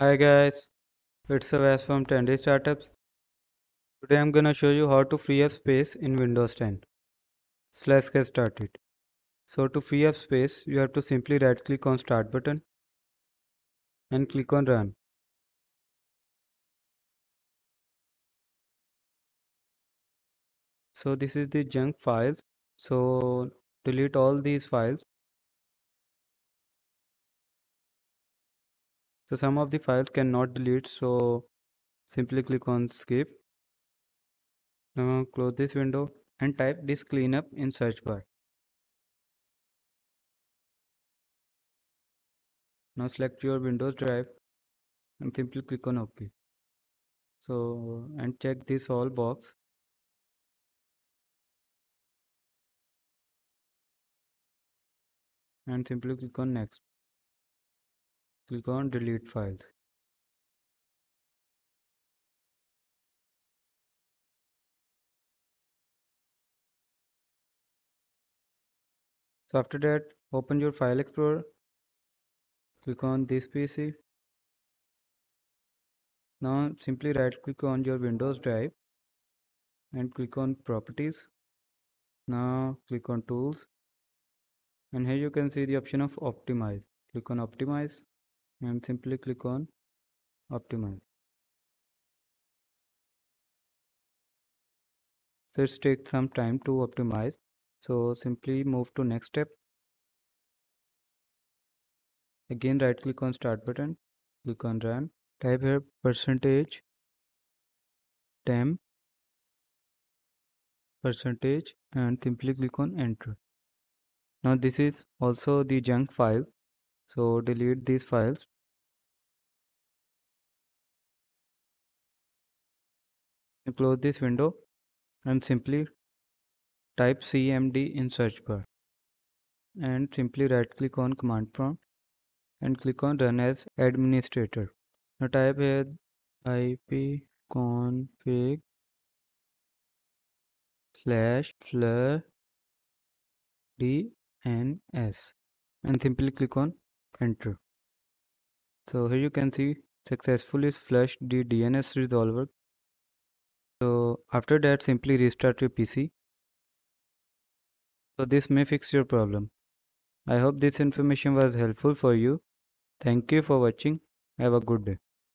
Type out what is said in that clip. Hi guys, it's Savas from Trendy Startups. Today I'm gonna show you how to free up space in Windows 10. So let's get started. So to free up space, you have to simply right click on Start button and click on Run. So this is the junk files. So delete all these files. So some of the files cannot delete, so simply click on skip. Now close this window and type disk cleanup in search bar. Now select your Windows drive and simply click on OK. So and check this all box. And simply click on next. Click on delete files. So after that, open your file explorer. Click on this PC. Now simply right click on your Windows drive and click on properties. Now click on tools. And here you can see the option of optimize. Click on optimize. And simply click on optimize. So it takes some time to optimize, so simply move to next step. Again right click on Start button, click on Run, type here %temp % and simply click on Enter. Now this is also the junk file, so delete these files. Close this window and simply type CMD in search bar and simply right click on command prompt and click on Run as administrator. Now type here ipconfig //dns and simply click on Enter. So here you can see successfully flushed the DNS resolver. So after that, simply restart your PC. So this may fix your problem. I hope this information was helpful for you. Thank you for watching. Have a good day.